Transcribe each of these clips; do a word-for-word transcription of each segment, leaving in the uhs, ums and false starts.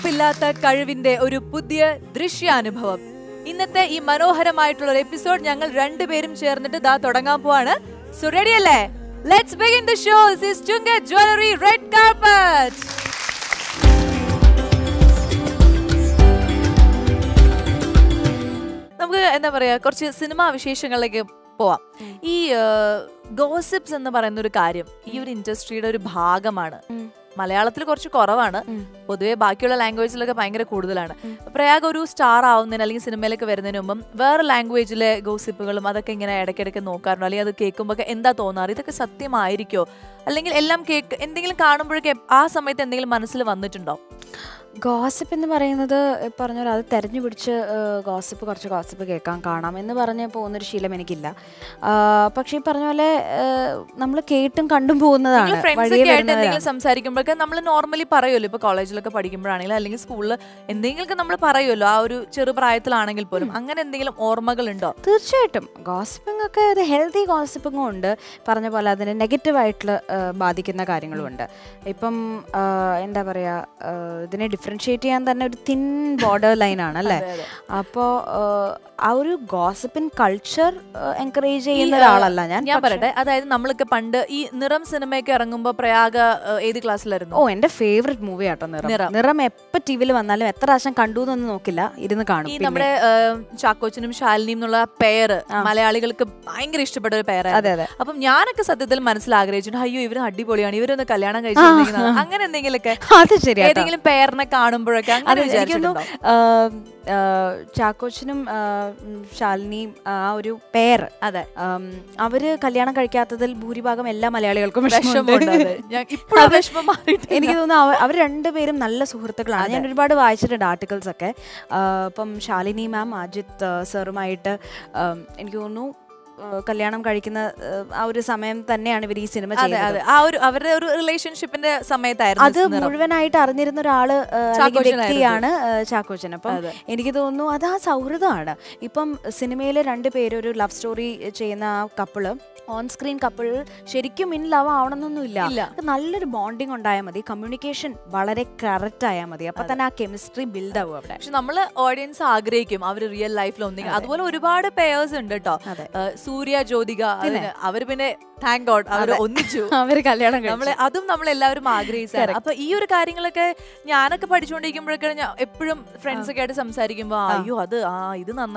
Pilata Karivinde Uru Pudia Drishanubhab. In the E Manohara Maitre episode Yangal Randa Berim Chernata Todangapuana. So ready ale. Let's begin the show. This is Junga Jewelry Red Carpet. And the Maria Corchus cinema Vishanga like a poa. E gossips and the Maranuricarium. You industry or Bagamana. Malayatil Corchu Coravana, Podue Bacula language like a Panga Kudalana. Prayaguru star out in Ali Cinemelic Veranum, where language le gossipical mother king and a cake no carnalia, the cake umba in the tonari, the Sati Mairico. A lingle elm cake, ending carnum kept as a mate and nil manasil on the tunda. Gossip in the Marina, the Parana, Terni, which gossip or gossip, Kankana, in the Varana Pona Shila Menikilla. Pakshi Parnole, Namla Kate and Kandamuna, friends, and some Saricumberka, Namla normally Parayolipa College, like a Padicumbrana, Ling School, and the Ilkanamla Parayola, Cherupraithalanagil Purum, Angan and the Ormagalindo. Third chatum, gossiping the healthy gossiping under Paranabala than a negative Badik in the Karingalunda. Ipum in the Varia. Differentiate and then a thin border line. So, our gossip and culture encourage in the Rala. Yeah, but that's Namaka Panda, Niram Cinema, Rangumba, Prayaga, eighth class. Oh, and a favorite movie at Niram. Niram Epativil Vanala, Etrash and Kandu and Nokila, it in the Kandu. In number Chakochinum, Shalnim, Nola, pair, Malayalical, English to better pair. Upon Yanaka Sadil Manslagrage, and how you even had Dipoli and even the Kalyana guys. Angan and Ningilaka, Arthur, pair. You know, uh, uh, Chakochinum, uh, Shalini, uh, pair. Other, um, our Kalyana Karikatal, Buribagam, Ella Malayal Commission. Our underwear Nalla Suhurta, and everybody watched an article. Sake, uh, Pum Shalini, ma'am, Ajit, uh, Sir Maita, um, and you know. Kalyanam Karikina, our Samem, Tane and very cinema. Our relationship in the Samayta. Other Murvanite are near the Rada Chakochana, Chakochanapa. Indigono, Ada Saurada. Ipum cinema under period, love story, Chena, couple, on screen couple, Sherikum in lava, Adanula. Nuller bonding on Diamadi, communication, Balare Karat Diamadi, Patana chemistry build up. Namala audience agreekim, our real life loaning. Adwala Ribada pairs under top. Surya Jodhika, our been thank God, our only Jew. Adum Namala Magris. Upper you're carrying like a Yanaka Padichundikim, Epidum friends get some Sarigimba, you other, ah, Idun and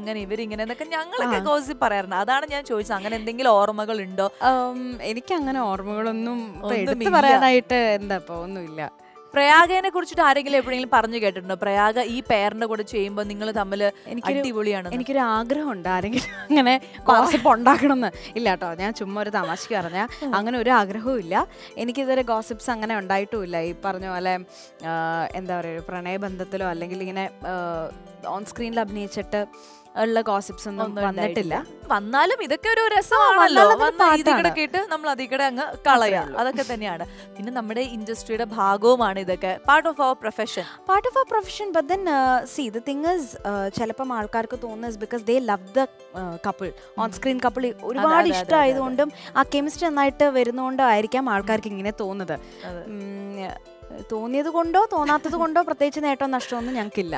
Narangan, everything, and the Kanyanga goes the Parana, and Chosangan and Dingle or Magalindo. Um, any Kangan or Magalunum, the Paranite and the Ponula. Prayaga and a Kurchitari bring Parnaget and Prayaga e Perna got a chamber, Ningle Tamil, and Kibulian, and Kiragra Hondaring, and a gossip on Dakana, Ilatana, Chumura Damaskarana, Anganagra Hula, any other gossip Sangana and Dai to Lai, Parnola, and the Pranab and the Tula, Langilina on screen lab nature. All gossips and all that. Tilla. Vannalam idakkoru rasamaallo. Vanna idikada kete, nammal adikada anga kalaya. Adakke thaniyana. Pinne nammade industry ede bhagavumana idakke. Part of our profession. Part of our profession, but then uh, see the thing is, chelapam aalkarku thonnas because they love the uh, couple, on screen couple. Orupaadu ishta ayidondum aa chemistry nannayittu verunondu aayirikkam aalkarku ingane thonnathu. തോന്നിയത് കൊണ്ടോ തോന്നാത്തത് കൊണ്ടോ പ്രത്യേകിച്ച് നേട്ടം നഷ്ടമൊന്നും ഞങ്ങൾക്കില്ല.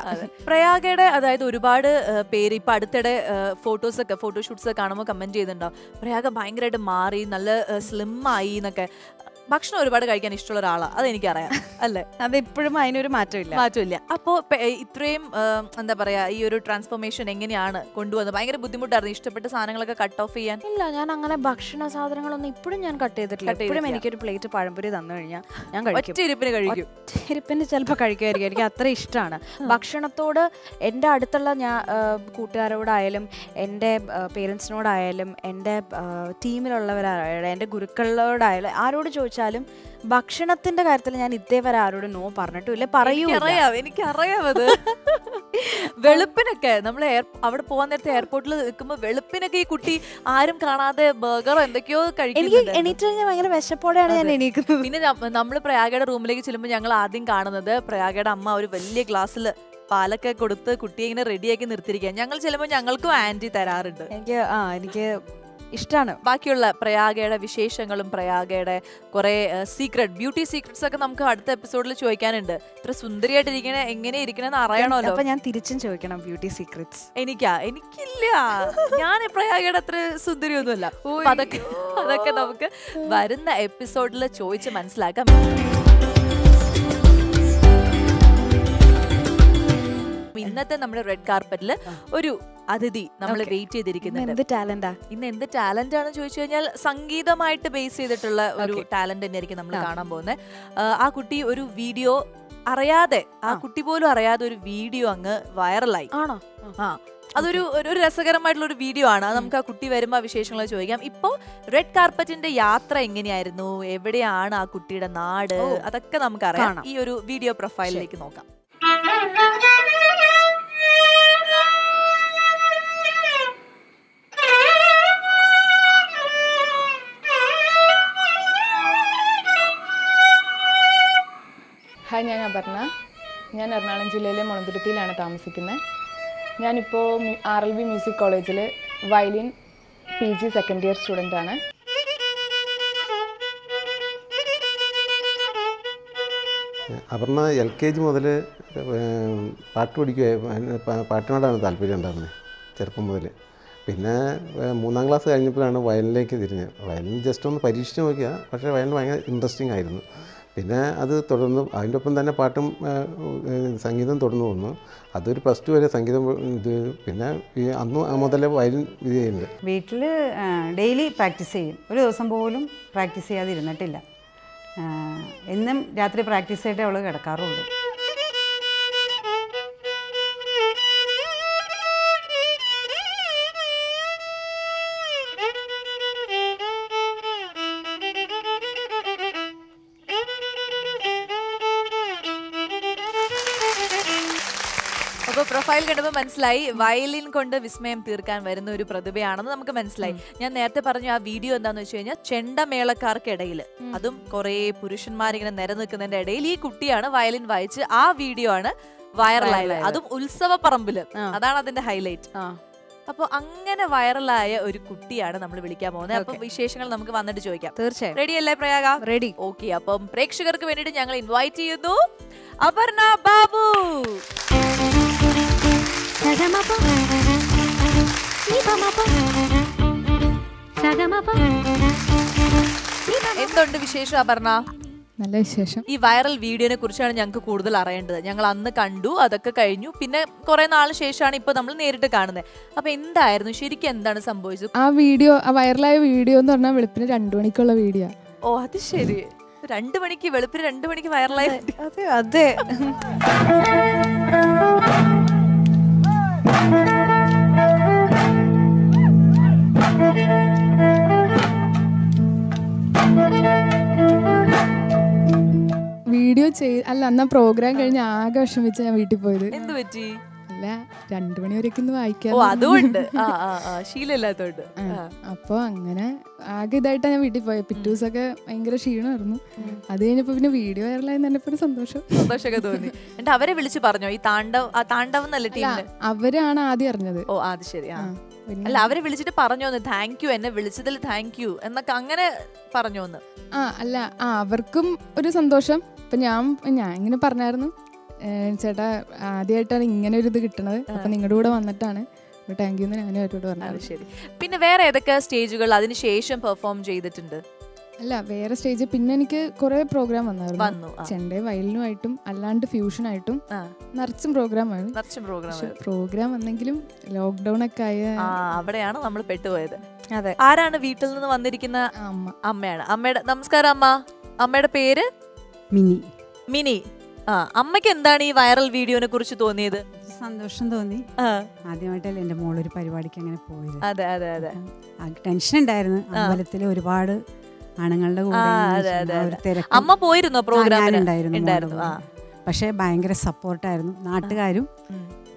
പ്രയാഗയുടെ അതായത് ഒരുപാട് പേര് ഇപ്പോ അടുത്തിടെ ഫോട്ടോസ് ഒക്കെ ഫോട്ടോഷൂട്ട്സ് ഒക്കെ കാണുമ്പോൾ കമന്റ് ചെയ്യുന്നുണ്ടാവും. പ്രയാഗ ഭയങ്കരമായിട്ട് മാറി നല്ല സ്ലിം ആയി എന്നൊക്കെ. ഭക്ഷണം ഒരുപാട് കഴിക്കാൻ ഇഷ്ടമുള്ള ഒരാളാണ് അത് എനിക്കറിയാം അല്ലേ അത് ഇപ്പോഴും അതിനൊരു മാറ്റമില്ല മാറ്റമില്ല അപ്പോൾ ഇത്രയും എന്താ പറയാ ഈ ഒരു ട്രാൻസ്ഫോർമേഷൻ എങ്ങനെയാണ് കൊണ്ടുവന്നത് ഭയങ്കര ബുദ്ധിമുട്ടായിരുന്നു ഇഷ്ടപ്പെട്ട സാധനങ്ങളൊക്കെ കട്ട് ഓഫ് ചെയ്യാൻ ഇല്ല ഞാൻ അങ്ങനെ ഭക്ഷണ സാധനങ്ങളൊന്നും ഇപ്പോഴും ഞാൻ കട്ട് ചെയ്തിട്ടില്ല ഇപ്പോഴും എനിക്ക് ഒരു പ്ലേറ്റ് പഴംപൊരി തന്നു കഴിഞ്ഞാൽ ഞാൻ കഴിക്കും ഒറ്റയിരിപ്പിന് കഴിക്കും ഒറ്റയിരിപ്പിന് ചിലപ്പോൾ കഴിക്കുമായിരിക്കും എനിക്ക് അത്ര ഇഷ്ടമാണ് ഭക്ഷണത്തോട് എൻ്റെ അടുത്തുള്ള ഞാൻ കൂട്ടുകാരോടായാലും എൻ്റെ പേരൻസിനോടായാലും എൻ്റെ ടീമിലുള്ളവരായാലും എൻ്റെ ഗുരുക്കളോടായാലും ആരോട് ചോദിച്ചാൽ Chalam, Bakshanatinda Garthal and Idevara no partner to Leparay, Caraya, Velopinaka, Namla, our pawn at the airport, Velopinaki, Kuti, Iram Kana, the burger, and the cure curriculum. Anytime I have a Vestapod and any Namla Praga room like Chiliman Yangla, Adin Kana, the Praga, Amma, or Valley Glassel. പാലൊക്കെ കൊടുത്ത് കുട്ടിയെ ഇങ്ങനെ റെഡിയാക്കി നിർത്തിയിരിക്കുക. ഞങ്ങൾ ചിലപ്പോൾ ഞങ്ങൾക്കും anti തരാറുണ്ട്. എനിക്ക് ആ എനിക്ക് ഇഷ്ടമാണ്. ബാക്കിയുള്ള പ്രയാഗയുടെ വിശേഷങ്ങളും പ്രയാഗയുടെ കുറേ സീക്രട്ട് ബ്യൂട്ടി സീക്രട്സ് ഒക്കെ നമുക്ക് അടുത്ത എപ്പിസോഡിൽ ചോദിക്കാനുണ്ട്. ഇത്ര സുന്ദരിയായിട്ടിരിക്കണ എങ്ങനെ ഇരിക്കണമെന്ന് അറിയണമല്ലോ. അപ്പോൾ ഞാൻ തിരിച്ചും ചോദിക്കണം ബ്യൂട്ടി സീക്രട്സ്. എനിക്കാ എനിക്കില്ല, ഞാൻ പ്രയാഗയുടെ അത്ര സുന്ദരിയൊന്നുമല്ല. അതൊക്കെ അതൊക്കെ നമുക്ക് വരുന്ന എപ്പിസോഡിൽ ചോദിച്ച് മനസ്സിലാക്കാം. ഇന്നത്തെ നമ്മുടെ റെഡ് കാർപ്പറ്റിൽ ഒരു അതിഥി നമ്മൾ വെയിറ്റ് ചെയ്തിരിക്കുന്നത് എന്ത് ടാലന്റാ, ഇന്ന് എന്ത് ടാലന്റ് ആണെന്ന് ചോദിച്ചു കഴിഞ്ഞാൽ സംഗീതമായിട്ട് ബേസ് ചെയ്തിട്ടുള്ള ഒരു ടാലന്റ് തന്നെയായിരിക്കും നമ്മൾ കാണാൻ പോകുന്നത്. ആ കുട്ടി ഒരു വീഡിയോ അറിയാതെ, ആ കുട്ടി പോലും അറിയാതെ ഒരു വീഡിയോ അങ്ങ് വൈറലായി. ആണോ? ആ, അതൊരു ഒരു രസകരമായിട്ടുള്ള ഒരു വീഡിയോ ആണ്. അത് നമുക്ക് ആ കുട്ടി വരുമ്പോൾ ആ വിശേഷങ്ങൾ ചോദിക്കാം. ഇപ്പോൾ റെഡ് കാർപ്പറ്റിന്റെ യാത്ര എങ്ങനെയായിരുന്നു, എവിടെയാണ് ആ കുട്ടിയുടെ നാട്, അതൊക്കെ നമുക്ക് അറിയാം. ഈ ഒരു വീഡിയോ പ്രൊഫൈലിലേക്ക് നോക്കാം. ഹായ്, ഞാൻ അപർണ. ഞാൻ എറണാകുളം ജില്ലയിലെ മണന്തുരുത്തിയിലാണ് താമസിക്കുന്നത്. ഞാനിപ്പോൾ ആർ എൽ ബി മ്യൂസിക് കോളേജിൽ violin P G second year സ്റ്റുഡൻ്റാണ്. അപർണ എൽ കെ ജി മുതൽ പാട്ട് പഠിക്കുക, പാട്ടിനോടാണ് താല്പര്യം ഉണ്ടായിരുന്നത് ചെറുപ്പം മുതൽ. പിന്നെ മൂന്നാം ക്ലാസ് കഴിഞ്ഞപ്പോഴാണ് വയലിനിലേക്ക് തിരിഞ്ഞത്. വയലിൻ ജസ്റ്റ് ഒന്ന് പരീക്ഷിച്ച് നോക്കിയാൽ, പക്ഷേ വയലിൻ ഭയങ്കര ഇൻട്രസ്റ്റിംഗ് ആയിരുന്നു. പിന്നെ അത് തുടർന്ന് അതിൻ്റെ ഒപ്പം തന്നെ പാട്ടും സംഗീതം തുടർന്നു വന്നു. അതൊരു പ്ലസ് ടു വരെ സംഗീതം ഇത്. പിന്നെ അന്ന് മുതലേ വയലിൻ ഇത് ചെയ്യുന്നത്. വീട്ടിൽ ഡെയിലി പ്രാക്ടീസ് ചെയ്യും, ഒരു ദിവസം പോലും പ്രാക്ടീസ് ചെയ്യാതിരുന്നിട്ടില്ല. എന്നും രാത്രി പ്രാക്ടീസ് ആയിട്ടേ അവൾ കിടക്കാറുള്ളൂ. പ്രൊഫൈൽ കണ്ടപ്പോൾ മനസ്സിലായി വയലിൻ കൊണ്ട് വിസ്മയം തീർക്കാൻ വരുന്ന ഒരു പ്രതിഭയാണെന്ന് നമുക്ക് മനസ്സിലായി. ഞാൻ നേരത്തെ പറഞ്ഞു ആ വീഡിയോ എന്താണെന്ന് വെച്ച് കഴിഞ്ഞാൽ ചെണ്ടമേളക്കാർക്കിടയിൽ, അതും കുറേ പുരുഷന്മാരിങ്ങനെ നിരനിൽക്കുന്നതിൻ്റെ ഇടയിൽ ഈ കുട്ടിയാണ് വയലിൻ വായിച്ച് ആ വീഡിയോ ആണ് വൈറലായത്. അതും ഉത്സവ പറമ്പില്, അതാണ് അതിന്റെ ഹൈലൈറ്റ്. അപ്പൊ അങ്ങനെ വൈറലായ ഒരു കുട്ടിയാണ് നമ്മൾ വിളിക്കാൻ പോകുന്നത്. അപ്പൊ വിശേഷങ്ങൾ നമുക്ക് വന്നിട്ട് ചോദിക്കാം. തീർച്ചയായും. റെഡി അല്ലേ പ്രയാഗ? റെഡി. ഓക്കെ, അപ്പം പ്രേക്ഷകർക്ക് വേണ്ടിയിട്ട് ഞങ്ങൾ ഇൻവൈറ്റ് ചെയ്യുന്നു അപർണ ബാബു. സഗമപ നിപമപ സഗമപ നിപമപ. എന്തുണ്ട് വിശേഷം അപർണ? നല്ല വിശേഷം. ഈ വൈറൽ വീഡിയോനെ കുറിച്ചാണ് ഞങ്ങൾക്ക് കൂടുതൽ അറിയേണ്ടത്. ഞങ്ങൾ അന്ന് കണ്ടു, അതൊക്കെ കഴിഞ്ഞു, പിന്നെ കുറെ നാള് ശേഷമാണ് ഇപ്പൊ നമ്മൾ നേരിട്ട് കാണുന്നത്. അപ്പൊ എന്തായിരുന്നു ശരിക്കും, എന്താണ് സംഭവിച്ചത്? ആ വീഡിയോ, ആ വൈറലായ വീഡിയോ എന്ന് പറഞ്ഞാൽ വെളുപ്പിന് രണ്ടു മണിക്കുള്ള വീഡിയോ. ഓ അത് ശരി, രണ്ടു മണിക്ക് വെളുപ്പിന് രണ്ടു മണിക്ക് വൈറലായി. അതെ അതെ. വീഡിയോ ചെയ് അല്ല അന്നാ പ്രോഗ്രാം കഴിഞ്ഞ ആകെ വിഷമിച്ച ഞാൻ വീട്ടിൽ പോയത്. എന്ത് പറ്റി? അല്ല, രണ്ടു മണി വരെയൊക്കെ വായിക്കാം, അതുകൊണ്ട് ശീലമില്ലാത്തോണ്ട്. അപ്പൊ അങ്ങനെ ആകെ ഇതായിട്ടാ ഞാൻ വീട്ടിൽ പോയത്. പിറ്റേ ദിവസമൊക്കെ ഭയങ്കര ക്ഷീണമായിരുന്നു. അത് കഴിഞ്ഞപ്പോ പിന്നെ വീഡിയോ വൈറലായി എന്നല്ലപ്പോ സന്തോഷം സന്തോഷമൊക്കെ തോന്നി. എന്നിട്ട് അവരെ വിളിച്ചു പറഞ്ഞോ ഈ താണ്ഡവ് താണ്ഡവ് എന്നല്ല ടീമില്? അവരാണ് ആദ്യം അറിഞ്ഞത്. ഓ അത് ശരി. അല്ല അവരെ വിളിച്ചിട്ട് പറഞ്ഞോ താങ്ക് യു, എന്നെ വിളിച്ചതിൽ താങ്ക് യു എന്നൊക്കെ അങ്ങനെ പറഞ്ഞോന്ന്? ആ അല്ല, ആ അവർക്കും ഒരു സന്തോഷം. അപ്പൊ ഞാൻ ഞാൻ ഇങ്ങനെ പറഞ്ഞായിരുന്നു, ചേട്ടാ ആദ്യമായിട്ടാണ് ഇങ്ങനെ ഒരു ഇത് കിട്ടണത്, അപ്പൊ നിങ്ങളുടെ കൂടെ വന്നിട്ടാണ് താങ്ക് യു എന്ന് ഞാനും അവരോട് പറഞ്ഞു. ശരി. പിന്നെ വേറെ ഏതൊക്കെ സ്റ്റേജുകൾ അതിനുശേഷം പെർഫോം ചെയ്തിട്ടുണ്ട്? അല്ല വേറെ സ്റ്റേജ് പിന്നെ എനിക്ക് കുറെ പ്രോഗ്രാം വന്നായിരുന്നു. ചെണ്ടയും വയലിനുമായിട്ടും അല്ലാണ്ട് ഫ്യൂഷനായിട്ടും നിറച്ചും പ്രോഗ്രാമായിരുന്നു. പ്രോഗ്രാം വന്നെങ്കിലും ലോക്ക്ഡൌൺ ഒക്കെ ആയ അവിടെയാണ് നമ്മൾ പെട്ടുപോയത്. അതെ. ആരാണ് വീട്ടിൽ നിന്ന് വന്നിരിക്കുന്ന? അമ്മ. അമ്മയാണ്. അമ്മയുടെ നമസ്കാരം. അമ്മ. അമ്മയുടെ പേര്? മിനി. മിനി. ആ, അമ്മയ്ക്ക് എന്താണ് ഈ വൈറൽ വീഡിയോനെ കുറിച്ച് തോന്നിയത്? സന്തോഷം തോന്നി. ആദ്യമായിട്ടല്ലേ എന്റെ മോളൊരു പരിപാടിക്ക് അങ്ങനെ പോയത്. അതെ അതെ അതെ. ടെൻഷൻ ഉണ്ടായിരുന്നു. അമ്പലത്തിൽ ഒരുപാട് ആണുങ്ങളുടെ കൂടെ അമ്മ പോയിരുന്നു, പ്രോഗ്രാം ഉണ്ടായിരുന്നു. പക്ഷെ ഭയങ്കര സപ്പോർട്ടായിരുന്നു. നാട്ടുകാരും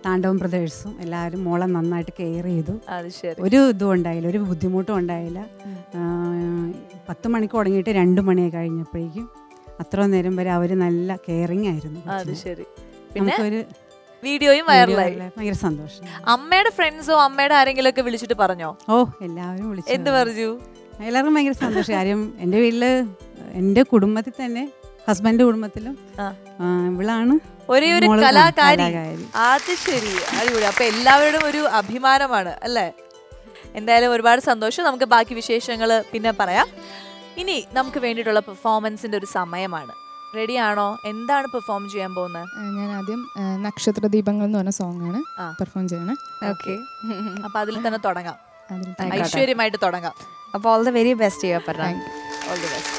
താണ്ഡവം ബ്രദേഴ്സും എല്ലാവരും മോളെ നന്നായിട്ട് കെയർ ചെയ്തു. ഒരു ഇതും ഉണ്ടായില്ല, ഒരു ബുദ്ധിമുട്ടും ഉണ്ടായില്ല. പത്ത് മണിക്ക് തുടങ്ങിയിട്ട് രണ്ടു മണിയായി കഴിഞ്ഞപ്പോഴേക്കും അത്ര നേരം വരെ അവര് നല്ല കെയറിങ് ആയിരുന്നു. video is viral. I am very happy. Friends or Ammade Arengalakku vilichittu paranjo? Oh, ellarum vilichu. Endu parju? Ellarum bhayangara sandosham. Karyam ende veetile ende kudumbathil thanne husband kudumbathilum ivlaanu ഒരേ ഒരു കലാകാരി. അത് ശരി, അടിപൊളി. അപ്പൊ എല്ലാവരുടെയും ഒരു അഭിമാനമാണ് അല്ലേ? എന്തായാലും ഒരുപാട് സന്തോഷം. നമുക്ക് ബാക്കി വിശേഷങ്ങൾ പിന്നെ പറയാം. ഇനി നമുക്ക് വേണ്ടിയിട്ടുള്ള പെർഫോമൻസിന്റെ ഒരു സമയമാണ്. റെഡിയാണോ? എന്താണ് പെർഫോം ചെയ്യാൻ പോകുന്നത്? ഞാൻ ആദ്യം നക്ഷത്ര ദീപങ്ങൾ എന്ന് പറഞ്ഞ സോങ് ആണ് പെർഫോം ചെയ്യണേ. ഓക്കെ, അപ്പൊ അതിൽ തന്നെ തുടങ്ങാം. ഐശ്വര്യമായിട്ട് തുടങ്ങാം. അപ്പൊ all the very best you Aparna. All the best.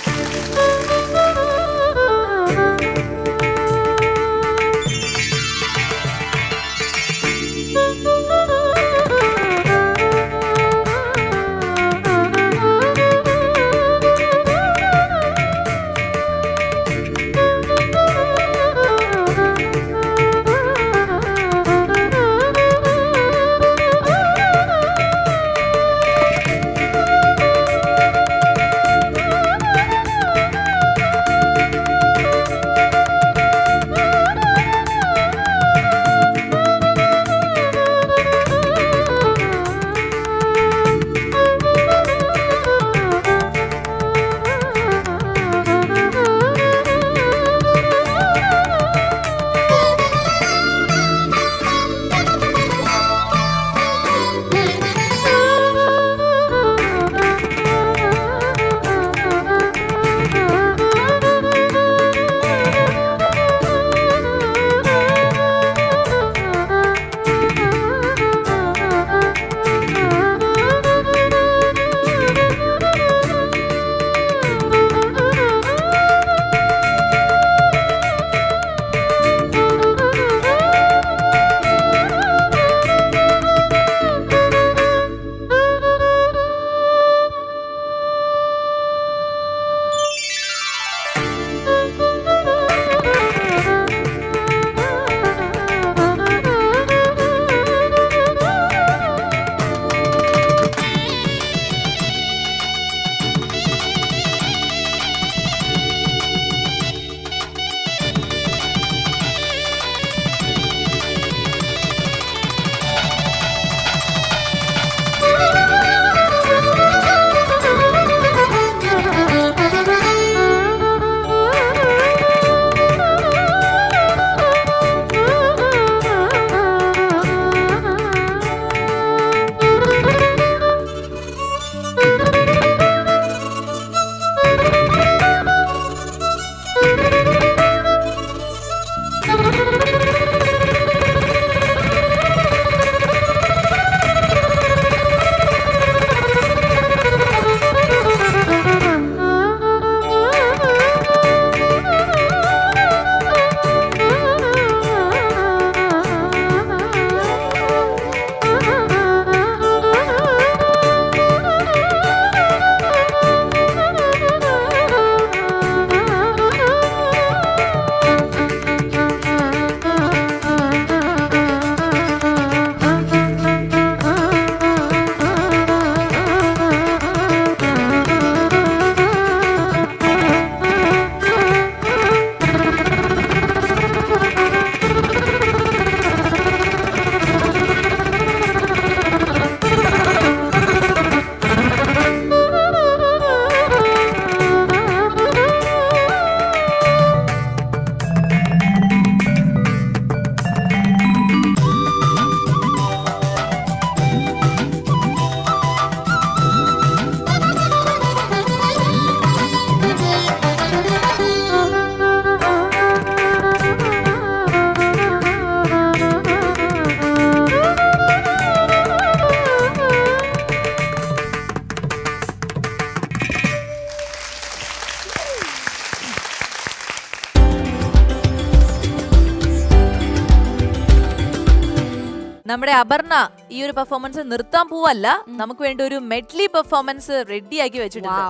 നമ്മുടെ അപർണ ഈ ഒരു പെർഫോമൻസ് നിർത്താൻ പോവല്ല, നമുക്ക് വേണ്ടി ഒരു മെഡ്ലി പെർഫോമൻസ് റെഡി ആക്കി വെച്ചിട്ടുണ്ട്.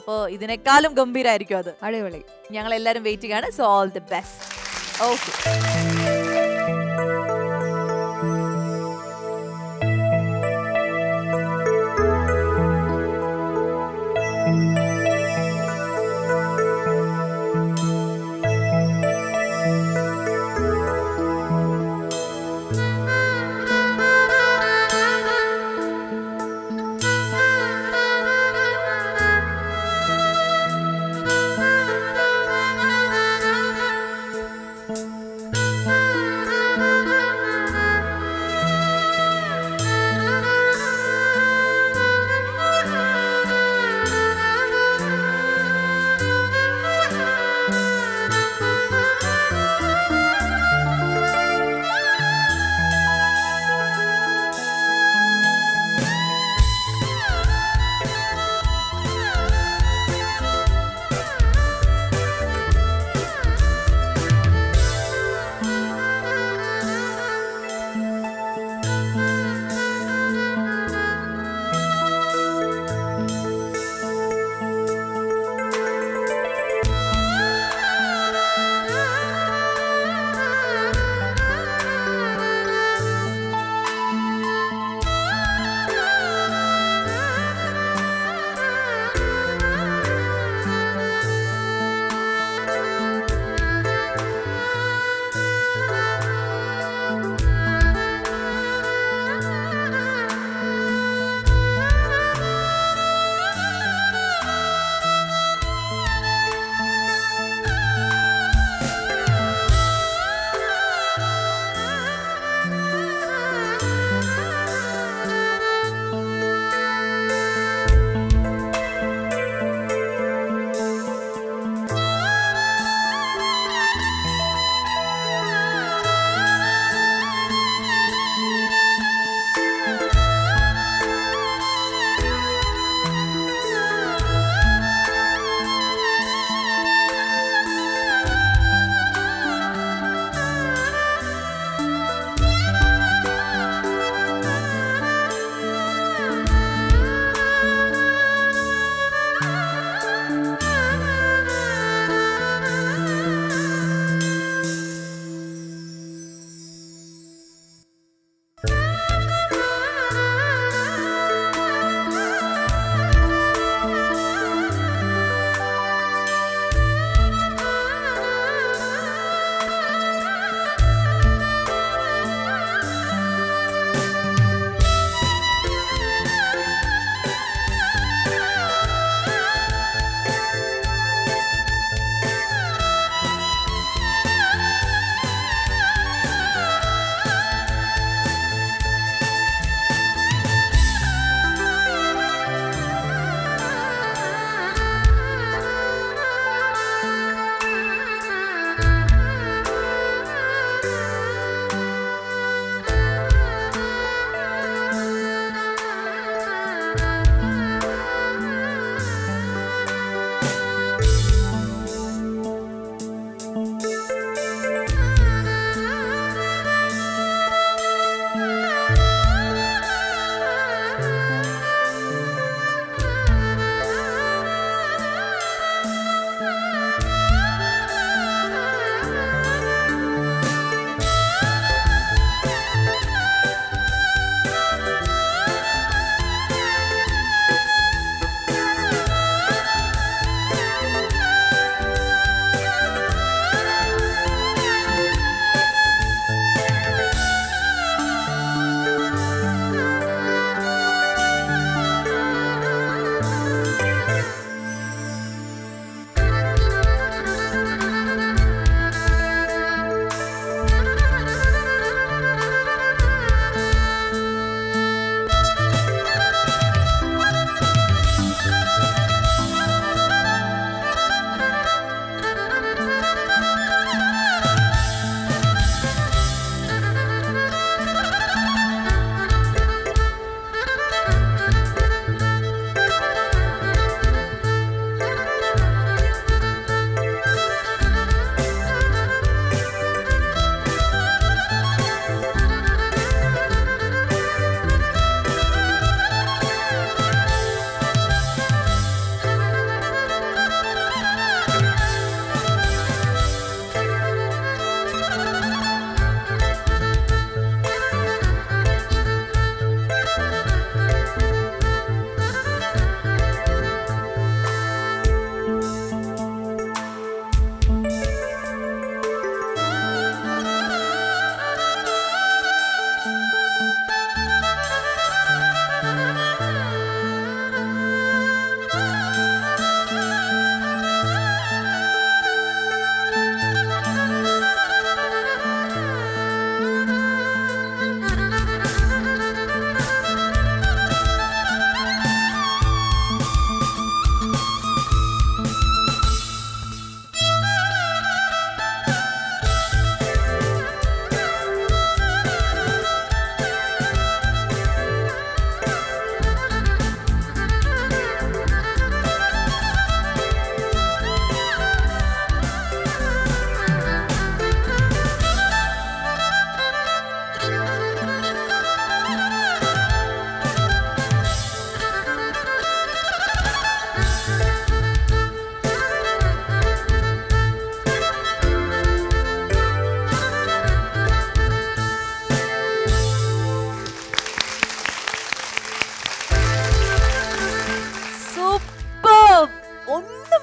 അപ്പോ ഇതിനേക്കാളും ഗംഭീരായിരിക്കും അത്. അടിപൊളി. ഞങ്ങൾ എല്ലാവരും വെയിറ്റിംഗ് ആണ്. So all the best. Okay.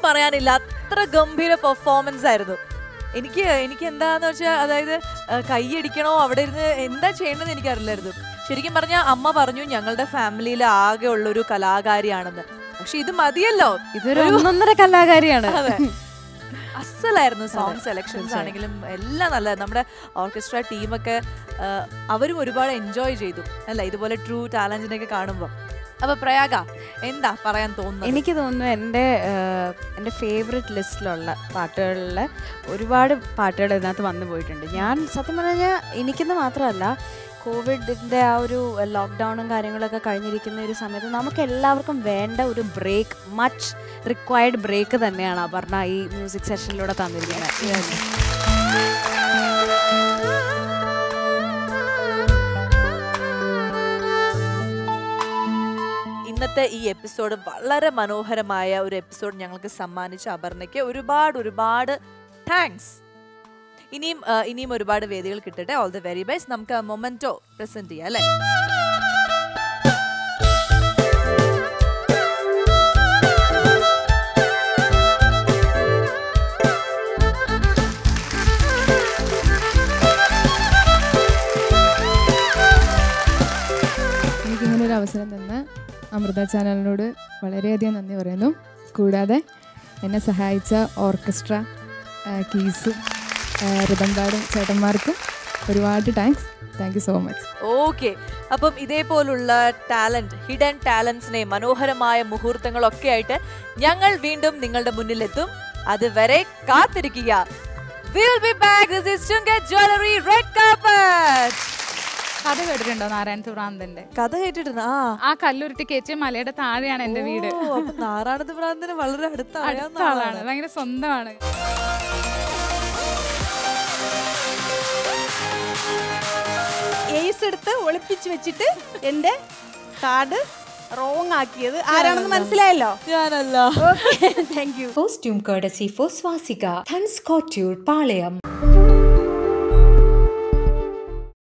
പറയാനില്ല അത്ര ഗംഭീര പെർഫോമൻസ് ആയിരുന്നു എനിക്ക് എനിക്ക് എന്താന്ന് വെച്ചാൽ അതായത് കൈ അടിക്കണോ അവിടെ ഇരുന്ന് എന്താ ചെയ്യേണ്ടതെന്ന് എനിക്കറിയില്ലായിരുന്നു ശരിക്കും പറഞ്ഞാൽ അമ്മ പറഞ്ഞു ഞങ്ങളുടെ ഫാമിലിയിൽ ആകെ ഉള്ള ഒരു കലാകാരിയാണെന്ന് പക്ഷേ ഇത് മതിയല്ലോ ഇതൊരു ഒന്നൊന്നര കലാകാരിയാണ് അതെ അസലായിരുന്നു സോങ് സെലക്ഷൻസ് ആണെങ്കിലും എല്ലാം നല്ല നമ്മുടെ ഓർക്കസ്ട്ര ടീമൊക്കെ അവരും ഒരുപാട് എൻജോയ് ചെയ്തു അല്ല ഇതുപോലെ ട്രൂ ടാലൻറ്റിനൊക്കെ കാണുമ്പോൾ अब प्रयागा इंदा परायन तोड़ना इनकी तो उनमें इंडे इंडे फेवरेट लिस्ट लॉल्ला पार्टर लॉल्ला एक बार पार्टर लेना तो बंद बोई टंडे यान साथ में ना इनकी तो मात्रा लॉल्ला कोविड इंदे आ एक लॉकडाउन उन कारियों लगा करने रिक्की ने एक समय तो नामक एल्लावर कम बैंड एक ब्रेक मच रिक्वायर्ड ब्रेक दरने आना परना ये म्यूजिक सेशन लोड़ा तामिल ഇന്നത്തെ ഈ എപ്പിസോഡ് വളരെ മനോഹരമായ ഒരു എപ്പിസോഡ് ഞങ്ങൾക്ക് സമ്മാനിച്ച അപർണയ്ക്ക് ഒരുപാട് ഒരുപാട് താങ്ക്സ് ഇനിയും ഇനിയും ഒരുപാട് വേദികൾ കിട്ടട്ടെ ഓൾ ദി വെരി ബെസ്റ്റ് നമുക്ക് മൊമെന്റോ പ്രസന്റ് ചെയ്യാം അല്ലേ എനിക്കിങ്ങനെ ഒരു അവസരം തന്നെ അമൃത ചാനലിനോട് വളരെയധികം നന്ദി പറയുന്നു കൂടാതെ എന്നെ സഹായിച്ച ഓർക്കസ്ട്ര കീസ് റിബൻഡാടും ചേട്ടന്മാർക്കും ഒരുപാട് thanks thank you so much okay അപ്പം ഇതേപോലുള്ള ടാലൻറ്റ് ഹിഡൻ ടാലൻസിനെ മനോഹരമായ മുഹൂർത്തങ്ങളൊക്കെ ആയിട്ട് ഞങ്ങൾ വീണ്ടും നിങ്ങളുടെ മുന്നിലെത്തും അതുവരെ കാത്തിരിക്കുക we'll be back this is Junga Jewelry Red Carpet കഥ കേട്ടിട്ടുണ്ടോ നാരായണത്ത് ഭ്രാന്തന്റെ കഥ കേട്ടിട്ടുണ്ട് ആ ആ കല്ലുരുട്ടി കേറ്റിയ മലയുടെ താഴെയാണ് എന്റെ വീട് നാരായണത്ത് ഭ്രാന്തന് വളരെ അടുത്ത ആളാണ് ഭയങ്കര സ്വന്തമാണ് ഏസ് എടുത്ത് ഒളിപ്പിച്ചു വെച്ചിട്ട് എന്റെ കാർഡ് റോങ് ആക്കിയത് ആരാണെന്ന് മനസ്സിലായല്ലോ ഞാനല്ല okay thank you costume courtesy for Swasika thanks Kottoor Palayam